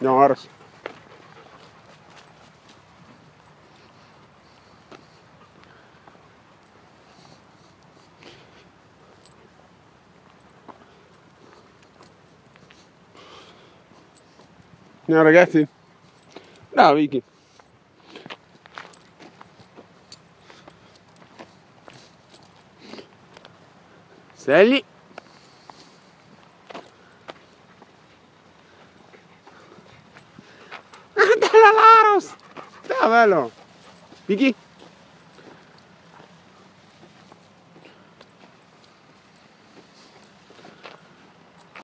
Andiamo, Aros. No, ragazzi, bravo Vicky. Sei lì. Guarda l'Aros. Ciao bello Vicky.